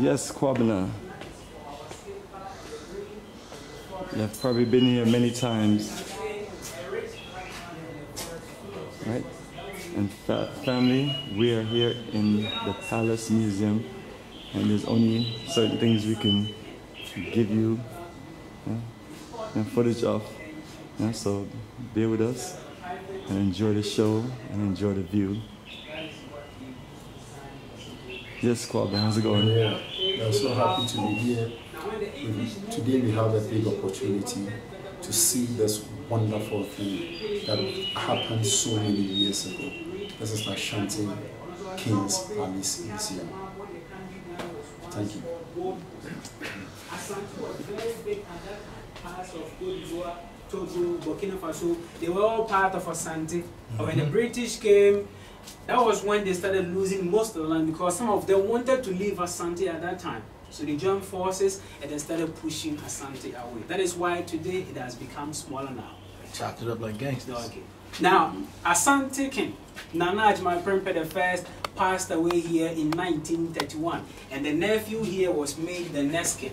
Yes, Kwabena. You've probably been here many times. Right? And family, we are here in the Palace Museum, and there's only certain things we can give you footage of. Yeah, so be with us and enjoy the show and enjoy the view. Yes, Kwabena, how's it going? Yeah, I'm so happy to be here. Today we have a big opportunity to see this wonderful thing that happened so many years ago. This is Asante King's Palace Museum. Thank you. Asante was a very big and that part of Cote d'Ivoire, Togo, Burkina Faso, they were all part of Asante. Mm-hmm. When the British came, that was when they started losing most of the land because some of them wanted to leave Asante at that time. So they joined forces and they started pushing Asante away. That is why today it has become smaller now. Chopped it up like gangsters. Okay. Now, Asante King, Nana Ajmai Prempeh the First, passed away here in 1931. And the nephew here was made the next king.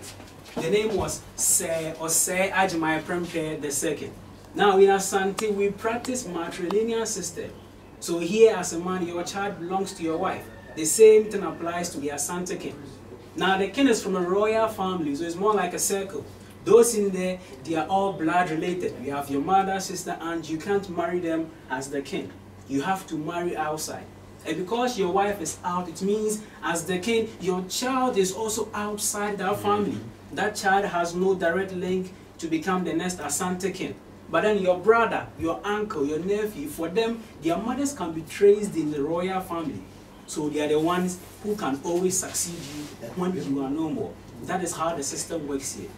The name was Sir Ajmai Prempeh the Second. Now in Asante, we practice matrilineal system. So here as a man, your child belongs to your wife. The same thing applies to the Asante King. Now the king is from a royal family, so it's more like a circle. Those in there, they are all blood related. You have your mother, sister, and you can't marry them as the king. You have to marry outside. And because your wife is out, it means as the king, your child is also outside that family. That child has no direct link to become the next Asante king. But then your brother, your uncle, your nephew, for them, their mothers can be traced in the royal family. So they are the ones who can always succeed you when you are no more. That is how the system works here.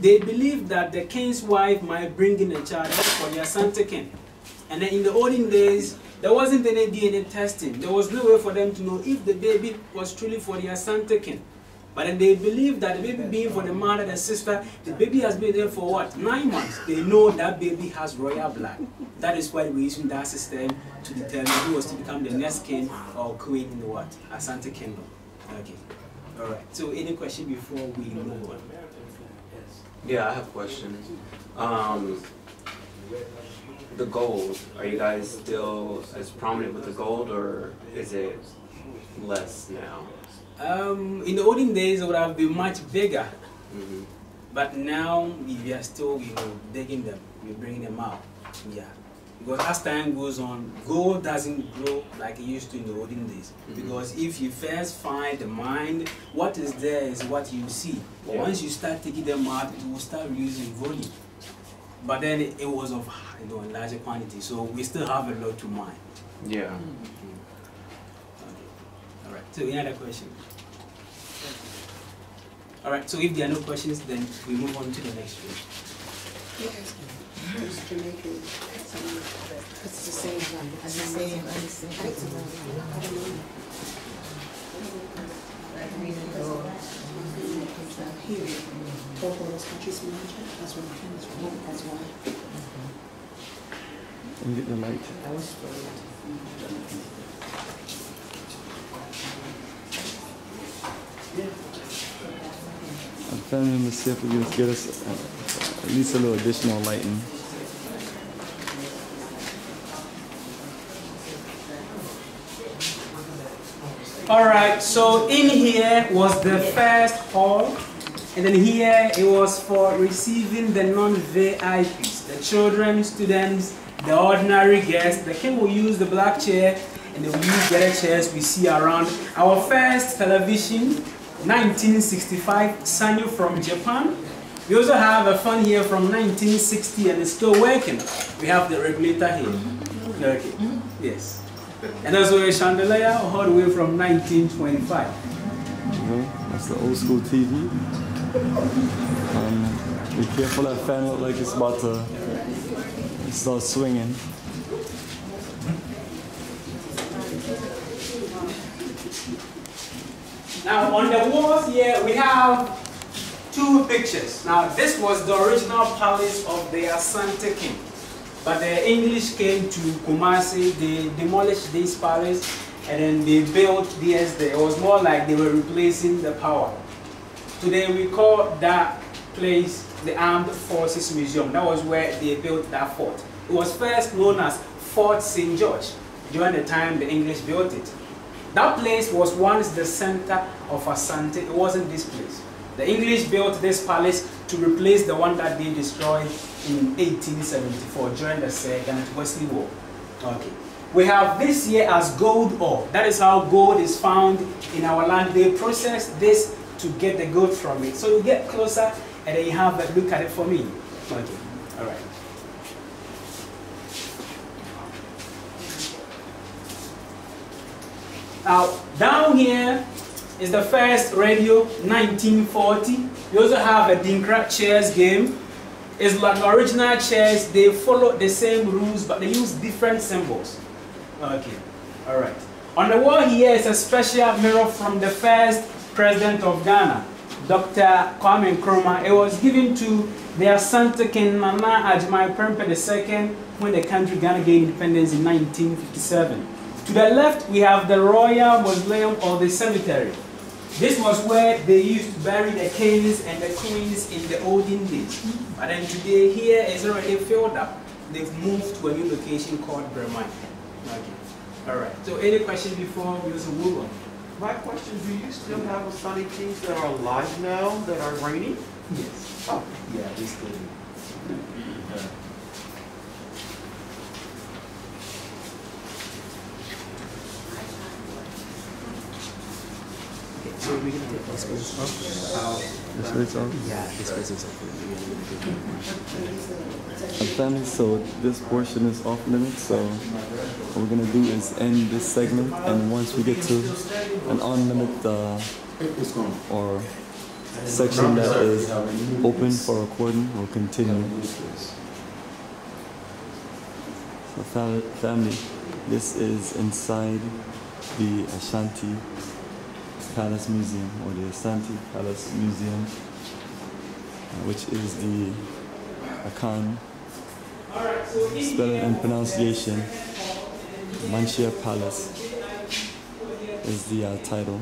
They believe that the king's wife might bring in a child for the Asante king. And then in the olden days, there wasn't any DNA testing. There was no way for them to know if the baby was truly for the Asante king. But then they believe that the baby being for the mother, the sister, the baby has been there for what? 9 months. They know that baby has royal blood. That is why we use that system to determine who was to become the next king or queen in the what? Asante Kingdom. Okay. All right. So any question before we move on? Yeah, I have questions. The gold. Are you guys still as prominent with the gold, or is it less now? In the olden days, it would have been much bigger. Mm-hmm. But now, we are still digging them, we're bringing them out. Yeah. Because as time goes on, gold doesn't grow like it used to in the olden days. Mm-hmm. Because if you first find the mine, what is there is what you see. Yeah. Once you start taking them out, it will start reducing volume. But then it was of larger quantity, so we still have a lot to mine. Yeah. Mm-hmm. So any other question? All right, so if there are no questions, then we move on to the next one. Yes. It's Jamaican. It's the same one. It's the same one. I'm trying to see if we can get us at least a little additional lighting. All right, so in here was the first hall, and then here it was for receiving the non-VIPs, the children, students, the ordinary guests. The king will use the black chair, and they will use the other chairs we see around. Our first television, 1965, Sanyo from Japan. We also have a fan here from 1960 and it's still working. We have the regulator here. Okay, yes. And also a chandelier all the way from 1925. Mm-hmm. That's the old school TV. Be careful that fan looks like it's about to start swinging. Now on the walls here we have two pictures. Now this was the original palace of the Asante king. But the English came to Kumasi, they demolished this palace and then they built this. It was more like they were replacing the power. Today we call that place the Armed Forces Museum. That was where they built that fort. It was first known as Fort St. George during the time the English built it. That place was once the center of Asante. It wasn't this place. The English built this palace to replace the one that they destroyed in 1874 during the Second Wesley War. Okay. We have this here as gold ore. That is how gold is found in our land. They process this to get the gold from it. So you get closer and then you have a look at it for me. Okay. All right. Now, down here is the first radio, 1940. You also have a Dinkra chess game. It's like the original chess. They follow the same rules, but they use different symbols. Okay, all right. On the wall here is a special mirror from the first president of Ghana, Dr. Kwame Nkrumah. It was given to the Asante King Nana Ajmai Prempeh II when the country Ghana gained independence in 1957. To the left, we have the Royal Mausoleum or the cemetery. This was where they used to bury the kings and the queens in the olden days. But then today, here is already filled up. They've moved to a new location called Brahma. Okay. All right. So, any question before we move on? My question: do you still have Asante kings that are alive now that are reigning? Yes. Oh, yeah, we still do. Yeah. So we can get this place up. Yeah, this place is up. Sometimes, so this portion is off limits. So what we're gonna do is end this segment, and once we get to an on-limit or section that is open for recording, we'll continue. So family, this is inside the Asante Palace Museum, or the Asante Palace Museum, which is the Akan, spelling and pronunciation, Manhyia Palace is the title.